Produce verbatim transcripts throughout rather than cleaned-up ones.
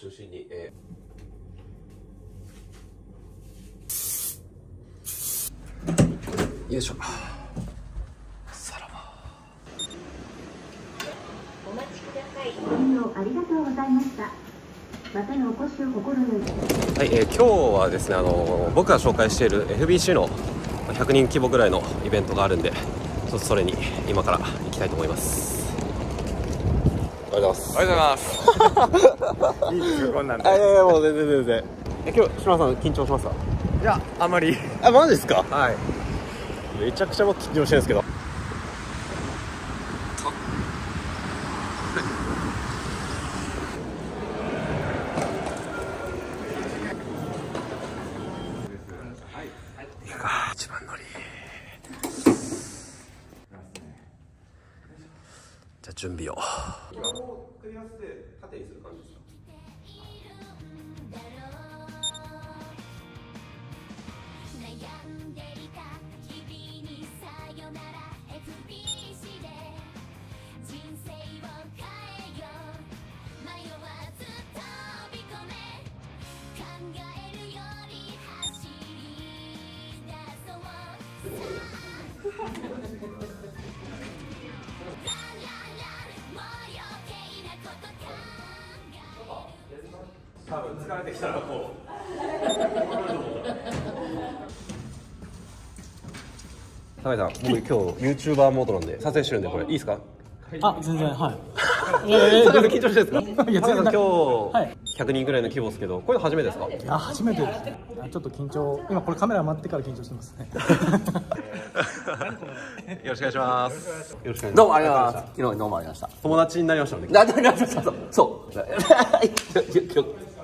中心に、えー、よいしょ。さらば。お待ちください。ご視聴ありがとうございました。またのお越しを心より。はい、えー、今日はですね、あの僕が紹介している エフビーシー のひゃくにん規模ぐらいのイベントがあるんで、ちょっとそれに今から行きたいと思います。おはようございます。おはようございます。いいですよ、こんなんで。いやいや、もう全然全然。え、今日島さん緊張しました？いや、あんまり。あ、マジですか？はい、めちゃくちゃも緊張してるんですけど。準備を。今こう組み合わせて縦にする感じですか？多分疲れてきたらこう。高井さん、僕今日 ユーチューバー モードなんで撮影してるんで、これいいですか？あ、全然、はい。高井さん緊張してるんですか？いや、高井さん今日ひゃくにんぐらいの規模ですけど、これ初めてですか？いや、初めてですね。ちょっと緊張、今これカメラ回ってから緊張してますね。よろしくお願いします。よろしくお願いします。どうもありがとうございました。どうもありがとうございました。友達になりましたね。なりました。そう。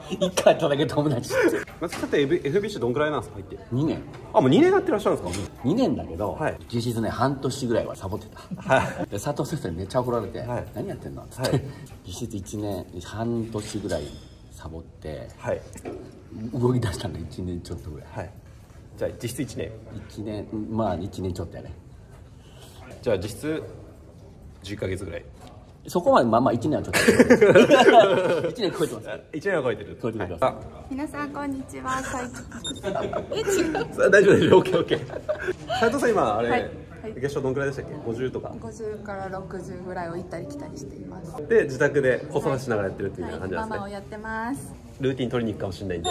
一回とだけ友達。松木さんって エフビーシー どんくらいなんですか？入ってにねん。あ、もうにねんやってらっしゃるんですか？にねんだけど、実質ね、半年ぐらいはサボってた。はい。で、佐藤先生にめっちゃ怒られて、何やってんのって。実質いちねんはんとしぐらいサボって、はい。動き出したのがいちねんちょっとぐらい。はい。じゃあ実質いちねん。いちねん、まあいちねんちょっとやね。じゃあ実質じゅっかげつぐらい。そこまでまあまあいちねんはちょっといちねん超えてます。いちねんは超えてる。超えてます。皆さんこんにちは。斉藤さん。え、違う。大丈夫です。オッケーオッケー。斉藤さん今あれ月賞どんくらいでしたっけ？ごじゅうとか。ごじゅうからろくじゅうぐらいを行ったり来たりしています。で自宅で子育てしながらやってるっていう感じなんですね。ママをやってます。ルーティン取りに行くかもしれないんで。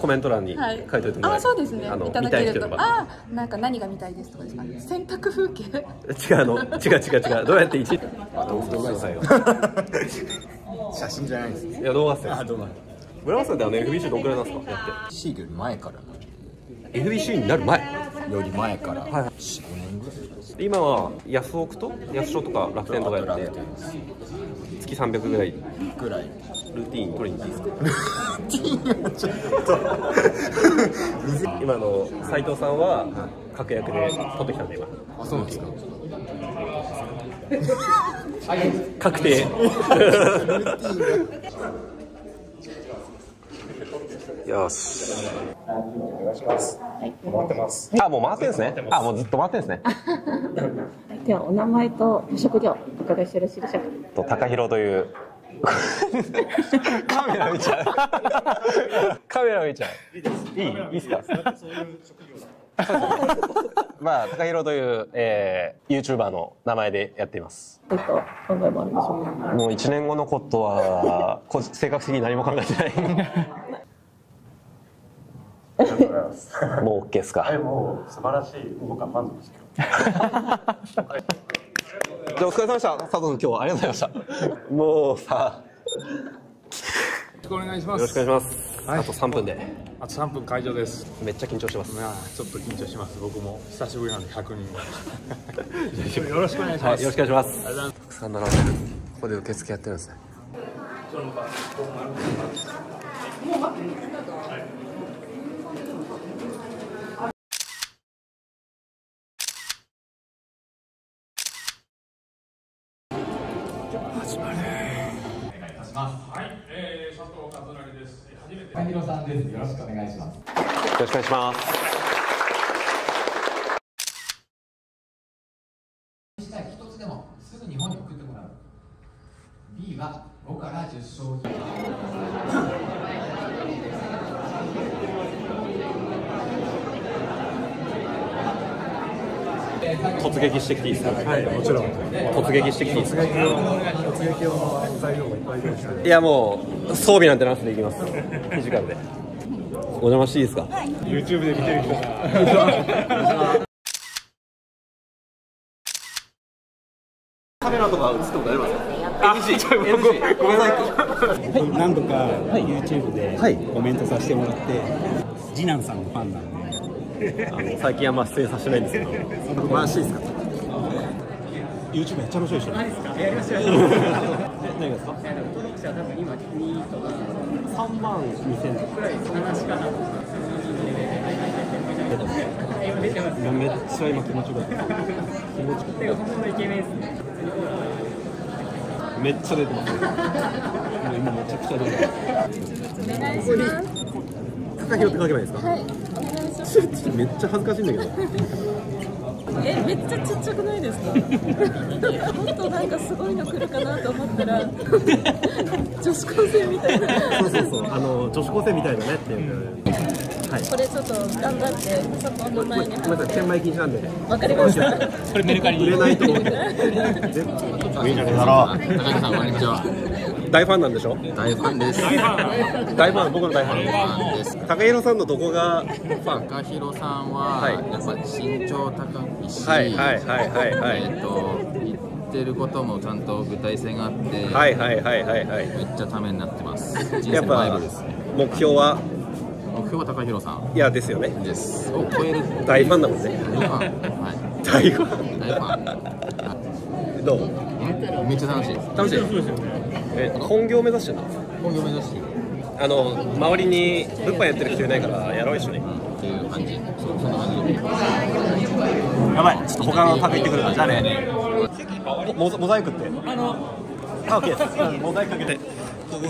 コメント欄に書いといてもらえる。あ、そうですね。いただけると。あ、なんか何が見たいですとかですかね。洗濯風景。違うの。違う違う違う。どうやって一。動画ですよ。写真じゃないですね。いや、動画ですよ。あ、動画。村松さんってあの エフビーシー どんくらいなんですか？やって。シーより前から。エフビーシー になる前。より前から。はい。よねんぐらい。今は安奥と安所とか楽天とかやって。月さんびゃくぐらい。ぐらい。ルーティーン取りに行っていいですか？今の斉藤さんは確約で取ってきたんで今。あ、そうなんですか。確定。よし。お願いします。回ってます。あ、もう回ってんですね。あ、もうずっと回ってんですね。ではお名前とご職業お伺いしてよろしいでしょうか。と高弘という。カメラ見ちゃう。カメラ見ちゃう。いいですか？そういう職業だ。まあ高弘という、えー、ユーチューバー の名前でやっています。えっと考えもあるでしょうか。もういちねんごのことは性格的に何も考えてない。もう オーケー ですか？もう素晴らしい。僕は満足してる。じゃあお疲れ様でした。佐藤君、今日はありがとうございました。もうさ、よろしくお願いします。よろしくお願いします。あとさんぷんで。あとさんぷん会場です。めっちゃ緊張してます。ちょっと緊張します。僕も久しぶりなんでひゃくにん。よろしくお願いします。よろしくお願いします。たくさん並んでる。ここで受付やってるんですね。始まる。お願いいたします。はい、ええ佐藤和成です。初めて。高弘さんです。よろしくお願いします。よろしくお願いします。一つでもすぐ日本に送ってもらう。B はごから开始输。突撃してきていいですか？はい、もちろん。突撃してきていいですか？突撃を、突撃を材料もいっぱい用意して。いやもう装備なんてなしでいきます。にじかんで。お邪魔していいですか？はい、YouTube で見てる人が。カメラとか映ってことありますか？何度か YouTube でコメントさせてもらって、次男さんのファンなんで最近あんま出演させてないんですけど、お話しいですか？ YouTube やっちゃいましょうでしょ。やりましょう。何がですか？登録者は多分今にとかさんまんにせんくらい、話し方とかめっちゃ今気持ちよかった。気持ちよかった。本物のイケメンですね。めっちゃ出てます。今めちゃくちゃ出てます。お願いします。高広って書けばいいですか？はい。お願いします。めっちゃ恥ずかしいんだけど。え、めっちゃちっちゃくないですか？本当なんかすごいの来るかなと思ったら、女子高生みたいな。そうそうそう。あの女子高生みたいだねっていう。はい。これちょっと頑張ってサポート前に。ごめんなさい、転売禁止なんで。わかりました。これメルカリに売れないと思って。みんなでだろう。高橋さんこんにちは。大ファンなんでしょ？大ファンです。大ファン。大ファン、僕の大ファンです。高広さんのどこがファン？高広さんはやっぱ身長高いし、はいはいはいはいはい。えっと言ってることもちゃんと具体性があって、はいはいはいはいはい。めっちゃためになってます。やっぱ目標は目標は高広さん。いやですよね。です。を超える大ファンだもんね。大ファン。大ファン。どう？めっちゃ楽しいです。楽しい。え、本業目指してるの？本業目指してる。あの周りに物販やってる人いないからやろう一緒に。っていう感じ。そんな感じ。やばい。ちょっと他のタク行ってくるから。じゃあね。モザイクって。あの。あ、オッケー。モザイクかけて。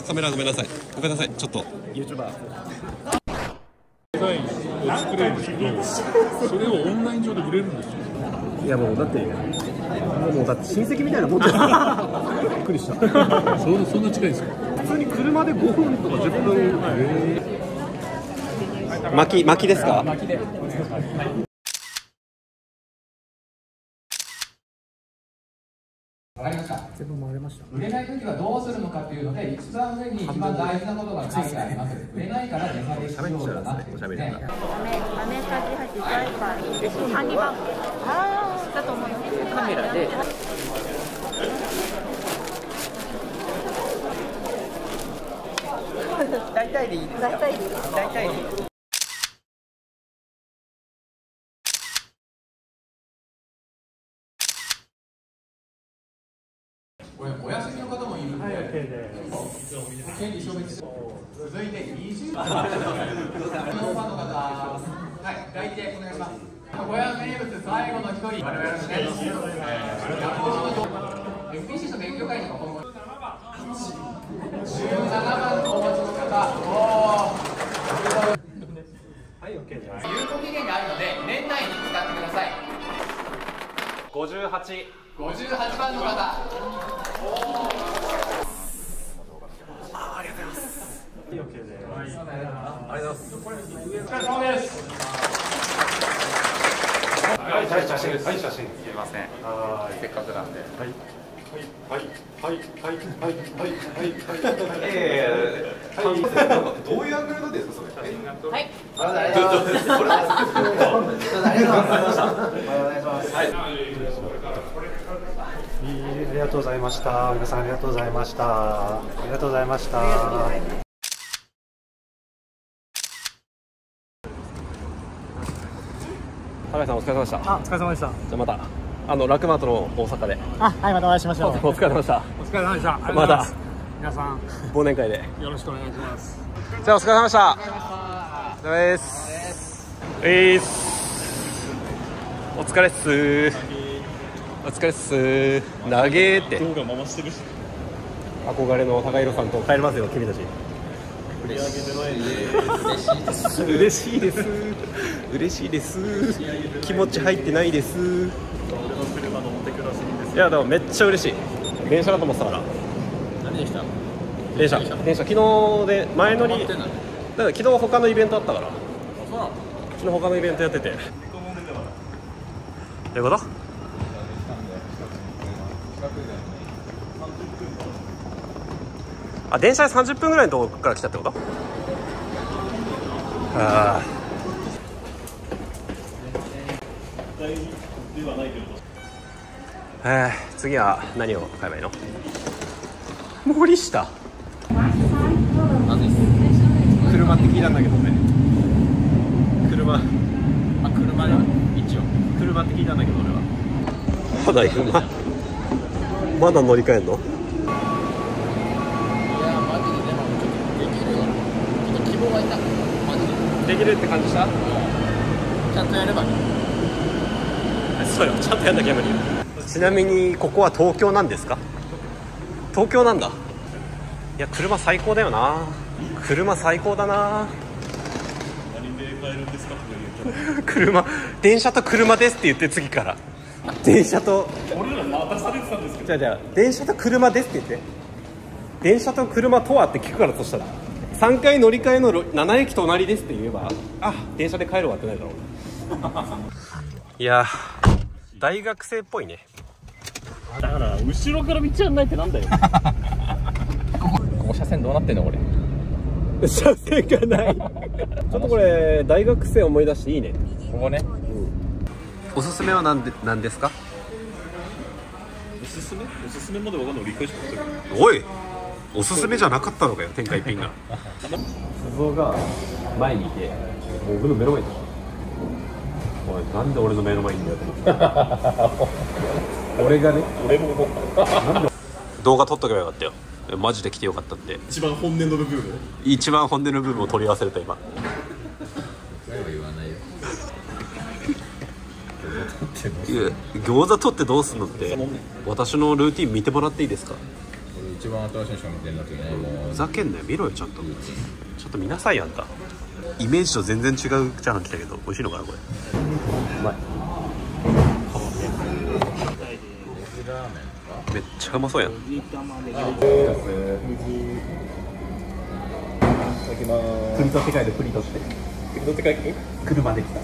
カメラごめんなさい。ごめんなさい。ちょっと。YouTuber。デザインを作れるんですけど、それをオンライン上で売れるんですよ。いやもうだって。もうだって親戚みたいなもんですよ。びっくりした。そ, そんな近いんですか？普通に車でごふんとかじゅっぷん。巻き巻きですか？巻きで。わかりました。全部回れました。売れない時はどうするのかっていうので、一番上に一番大事なことが書いてあります。売れないから値下げしようだなっていうね。雨雨かきはじダイバーです。ハンギバーだと思います。カメラで大体でいい。大体でいい。大体でいい。これお休みの方もいるんで、権利消滅。続いてにじゅう番の方、はい、代理でお願いします。小屋名物最後の一人、我々のね、エフビーシー の勉強会にも今後じゅうななばんのお持ちの方、有効期限があるので、年内に使ってください。ごじゅうはち、ごじゅうはちばんの方、ありがとうございます。ありがとうございます。はい、写真です。はい、写真。すみません。せっかくなんで。はい。はい。はい。はい。はい。はい。はい。ええ。はい。どういうアングルなんですか、それ。はい。おはようございます。おはようございます。はい。ありがとうございました。皆さんありがとうございました。ありがとうございました。高橋さんお疲れ様でした。あ、お疲れ様でした。じゃまたあのラクマートの大阪で。あ、はい、またお会いしましょう。お疲れ様でした。お疲れ様でした。また皆さん忘年会でよろしくお願いします。じゃお疲れ様でした。お疲れ様です。えす。お疲れっす。お疲れっす。投げって。憧れの高広さんと帰りますよ君たち。嬉しいです。嬉しいです。気持ち入ってないです。いやでもめっちゃ嬉しい。電車だと思ってたから。何でした？電車、電車昨日で前乗りだから昨日他のイベントあったから、昨日他のイベントやっててどういうこと？あ、電車でさんじゅっぷんぐらいのところから来たってこと？ああ。えー、次は何を買えばいいの？森下。車って聞いたんだけどね。車。あ、車で一応。車って聞いたんだけど俺は。まだ行くの？まだ乗り換えんの？できるって感じした？ちゃんとやれば。そうよ、ちゃんとやんなきゃ無理よ。ちなみにここは東京なんですか？東京なんだ。いや車最高だよな。車最高だな。何で買えるんですかとか言うと。車、電車と車ですって言って次から。電車と。俺らまたされてたんですけど。じゃあじゃあ電車と車ですって言って。電車と車とはって聞くからとしたら。さんかい乗り換えのななえき隣ですって言えば、あ、電車で帰るわってないだろういや大学生っぽいね。だから後ろから道案内ってなんだよここ車線どうなってんのこれ。車線がないちょっとこれ大学生思い出していいねここね、うん、おすすめは何で、何ですか？おすすめおすすめまでわかんない。理解してください。おいおすすめじゃなかったのかよ、天下一品が。鈴尾が前にいて、もう俺の目の前にいた。おい、なんで俺の目の前にいんだよと思って。俺がね、俺も思った。なんで動画撮っとけばよかったよ。マジで来てよかったって。一番本音の部分を。一番本音の部分を取り忘れた今。それは言わないよ。餃子取ってどうすんのって、私のルーティン見てもらっていいですか？一番新しいのしか見てんだけどね、もうふざけんなよ、見ろよちゃんと、うん、ちょっと見なさいよあんた。イメージと全然違うチャーハン来たけど美味しいのかなこれ。うまい。めっちゃうまそうやん。いただきます。プリ取って帰る。プリ取ってプリ取って帰る。車で来た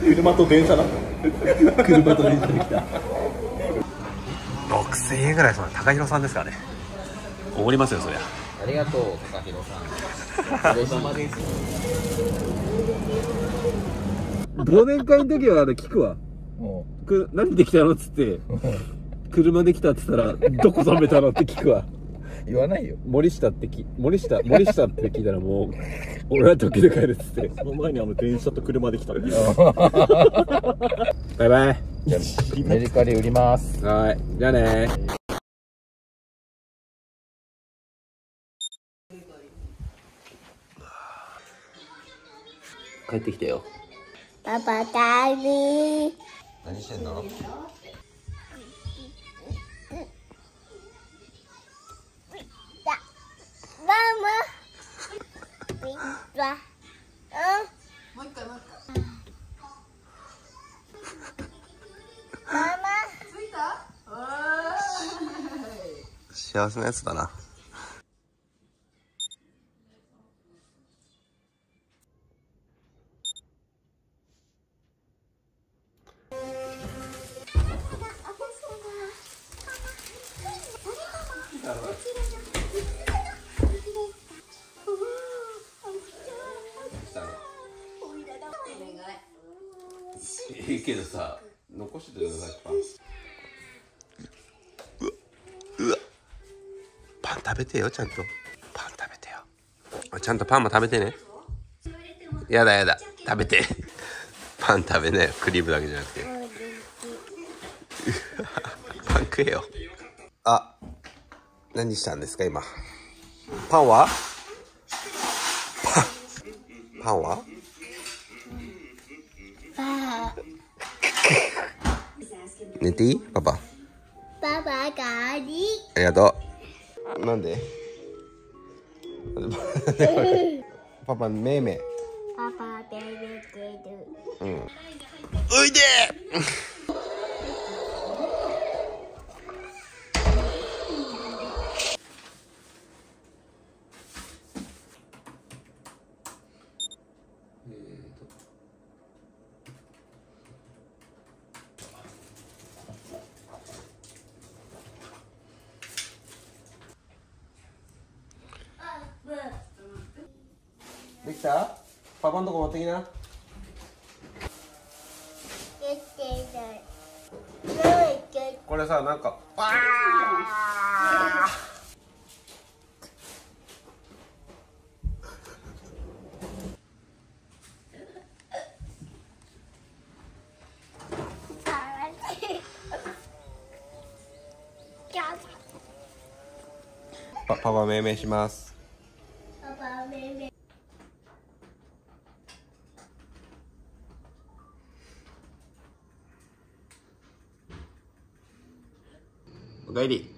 車と電車だ車と電車で来たろくせんえんぐらい。その高弘さんですからね。おごりますよそりゃ。ありがとう高弘さん。お疲れ様です。ごねんかいの時はあれ聞くわ。く何できたのっつって車できたっつったらどこ冷めたのって聞くわ。言わないよ。森下ってき森下森下って聞いたらもう俺は時で帰るっつって。その前にあの電車と車で来た。バイバイ。アメリカで売ります。はいじゃあね。帰ってきたよパパ。タイミー何してんの？ママもう一回もう一回ママ着いた？幸せなやつだな。いいけどさ。残しててくださいパン。うわうわパン食べてよちゃんと。パン食べてよちゃんと。パンも食べてね。やだやだ食べてパン食べなよ、クリームだけじゃなくてパン食えよ。あ何したんですか今。パンはパンパンは寝ていい？パパ。パパがあり。ありがとう。なんで？パパめいめい。パパめいめいてる。うん。おいで。できた？パパのとこ持ってきな。これさ、なんかわパパは命名します。パパは命名。おかえり。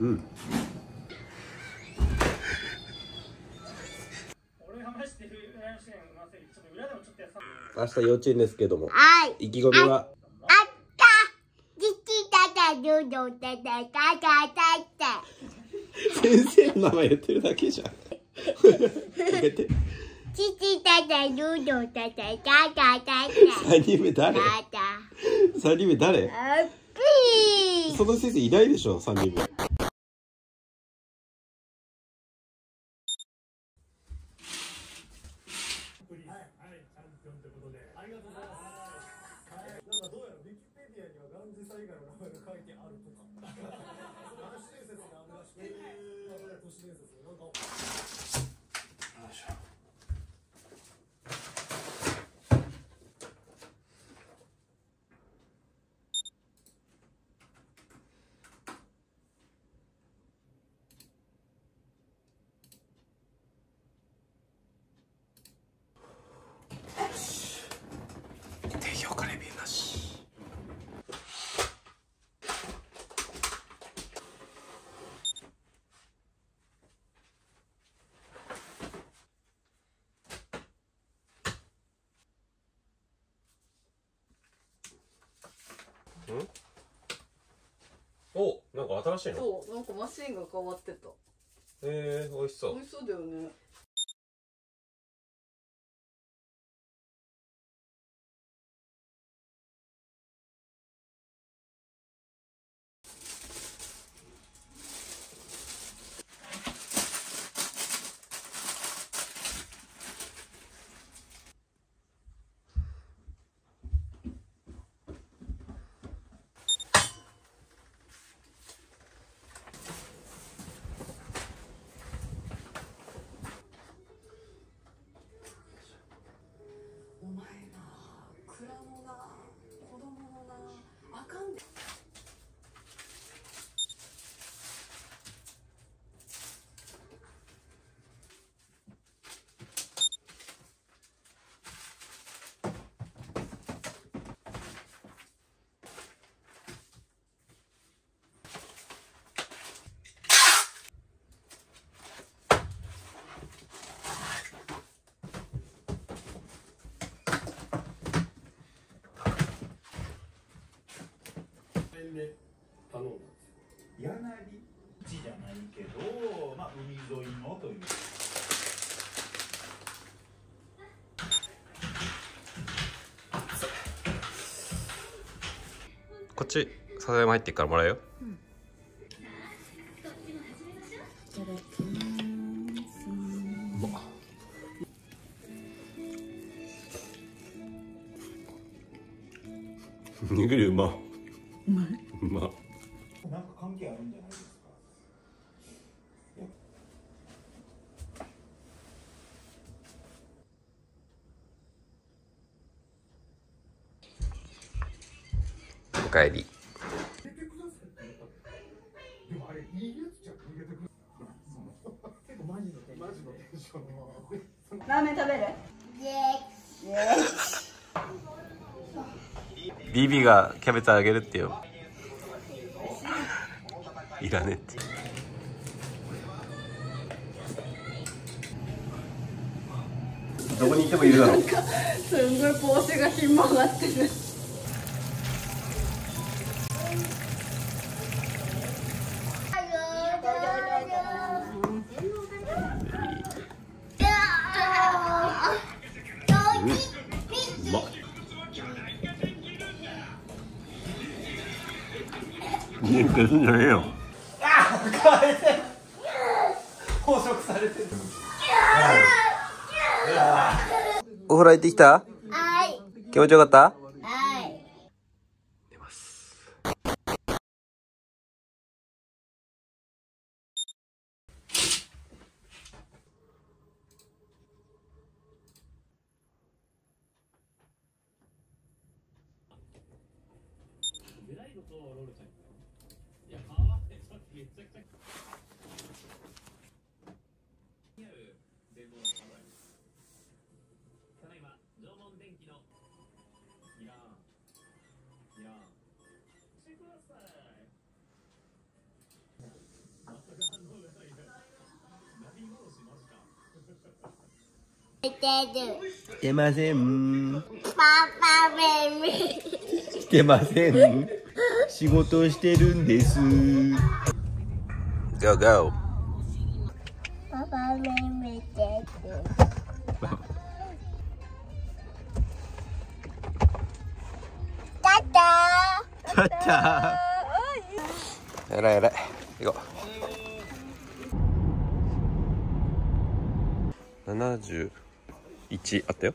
うん。明日幼稚園ですけども、意気込みは。あった。先生の名前言ってるだけじゃん。さんにんめ誰？さんにんめ誰？その先生いないでしょ、さんにんめ。ん？お、なんか新しいの。そう、なんかマシンが変わってた。えー、美味しそう。美味しそうだよね。で頼んだんですよ。柳地じゃないけど、まあ、海沿いのという。こっちさざえも入ってっからもらうよ。うん、いただきます。うまっ。握りうまっ。うまい。うま。なんか関係あるんじゃないですか。おかえり。でもあれいいやつじゃん。結構マジのテンション。マジのテンション。ラーメン食べる？イエーイ。ビビがキャベツあげるってよ。いらねって。どこに行ってもいるだろう。すんごい帽子がひん曲がってる。家来るんじゃねえよ。ああ、かわいい。捕食されてる。お風呂行ってきた？はい。気持ちよかった？はい。出ます。来てません。パパベミ。来てません。仕事をしてるんです。Go go。パパベミです。タタ。タタ。えらいえらい。行こう。七十。いちあったよ。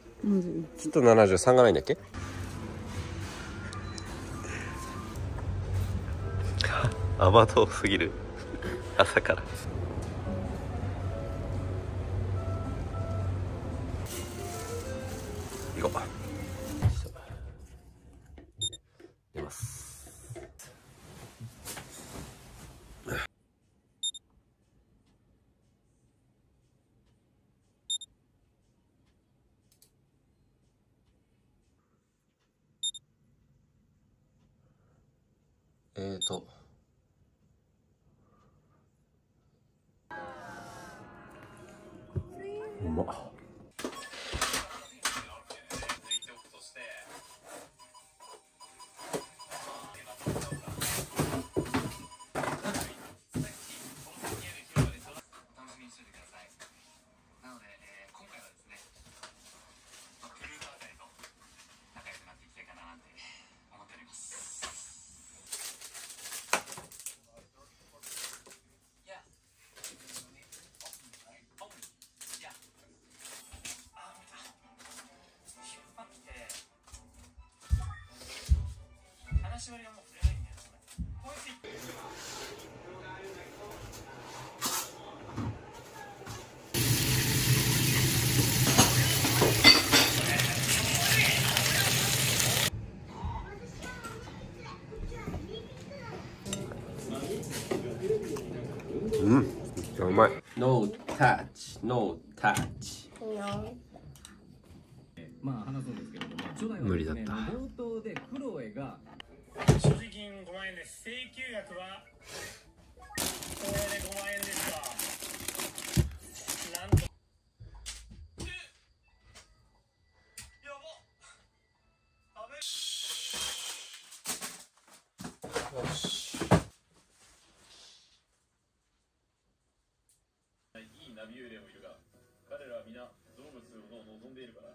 ちょっとななじゅうさんがないんだっけ。甘党すぎる。朝から行こう。出ます。えーとうまっ。うん、うまい。ノータッチ、ノータッチ。まあ話すんですけれども、初代はですね、冒頭でクロエが所持金ごまんえんです。請求額はこれでごまんえんでした。なんと。え、やば。食べ。よし。いいナビ幽霊もいるが、彼らは皆動物を望んでいるから。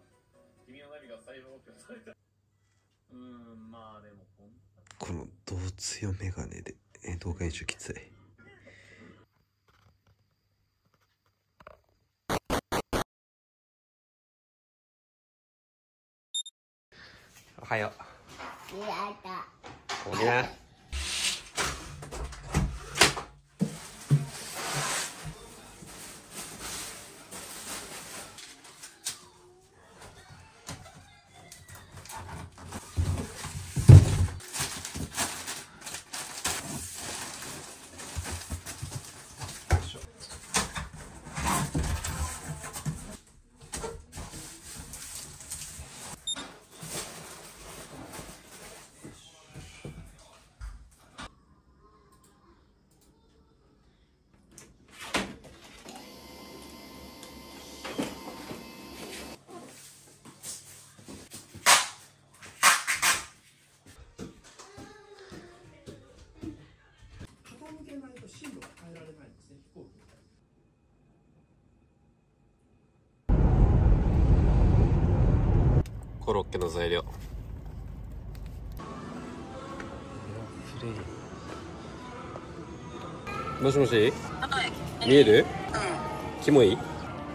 君のナビが最後にされた。うーん、まあでもこの動物用メガネで動画編集きつい。おはよう。やだ。おや。コロッケの材料もしもし、はい、見える？うん、キモい？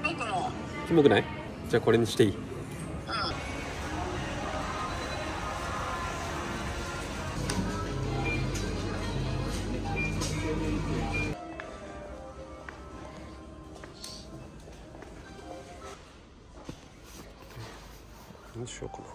僕もキモくない？じゃあこれにしていい？うん、どうしようかな。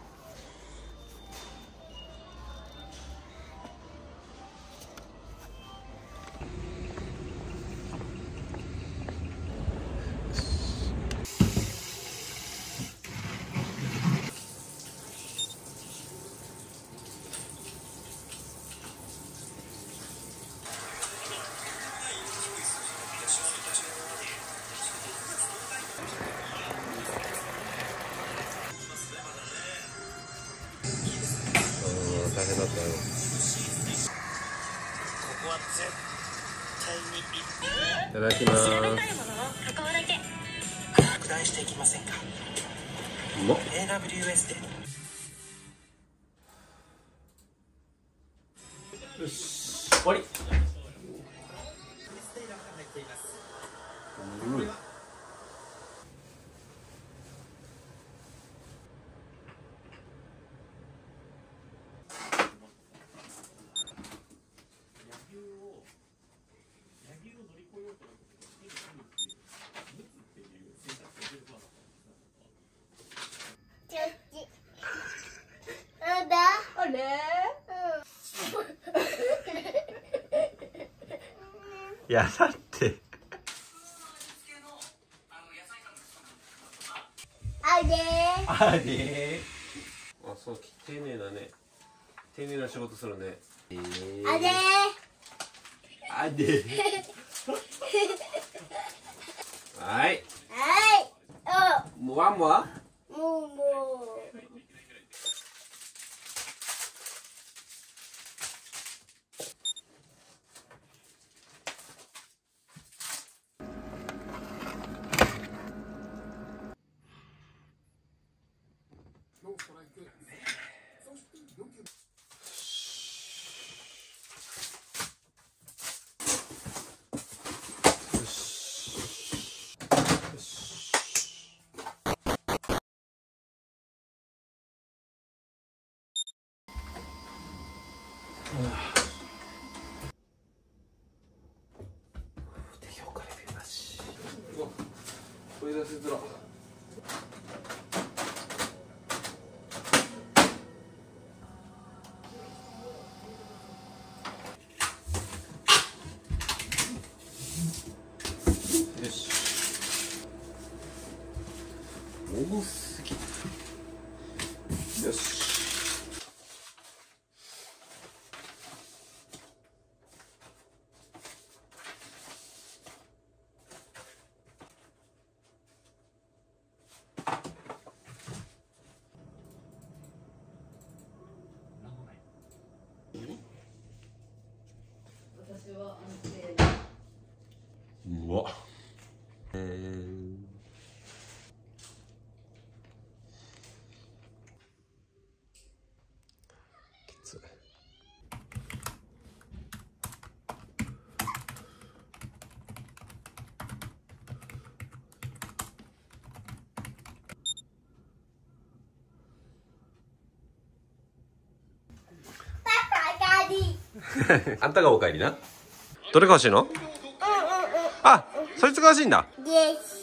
大変だったよ。ここは絶対にいただきます。調べたいものを加工だけ拡大していきませんか。うまっ。エーダブリューエス で。よし、終わり。うん。いやだってあれーあれーあ、そう、丁寧だね。丁寧な仕事するね。えー、あれーあれーはいはいおもわもわもうもう取り出しづら。よし。多すぎ。よし。うわっ、えー、きつい。パパ、お帰り。あんたがお帰りな。どれが欲しいの？あ、そいつが欲しいんだ。です。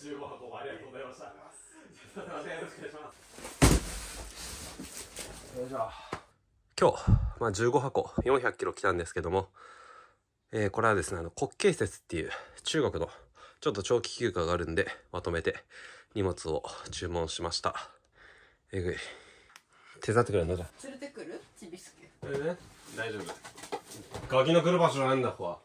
じゅうごはこ。じゅうごはこありがとうございました。今日、まあ、じゅうごはこよんひゃくキロ来たんですけども、えー、これはですね、あの国慶節っていう中国のちょっと長期休暇があるんで、まとめて荷物を注文しました。えぐい。手伝ってくれるの？じゃあ連れてくる？ちびすけ。えー、大丈夫。ガキの来る場所なんだここは。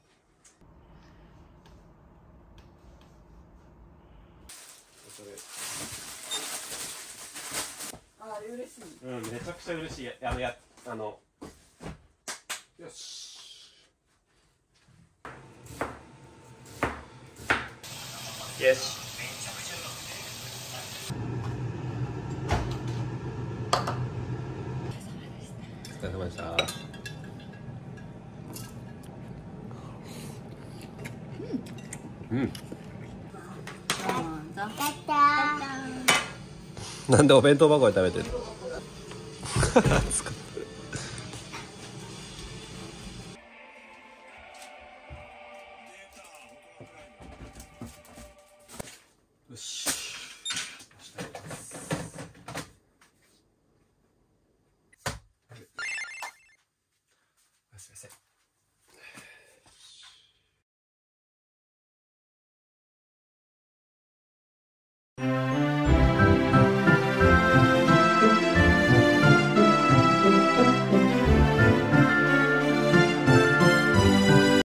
です。お疲れ様でした。うん、うん、なんでお弁当箱で食べてるの？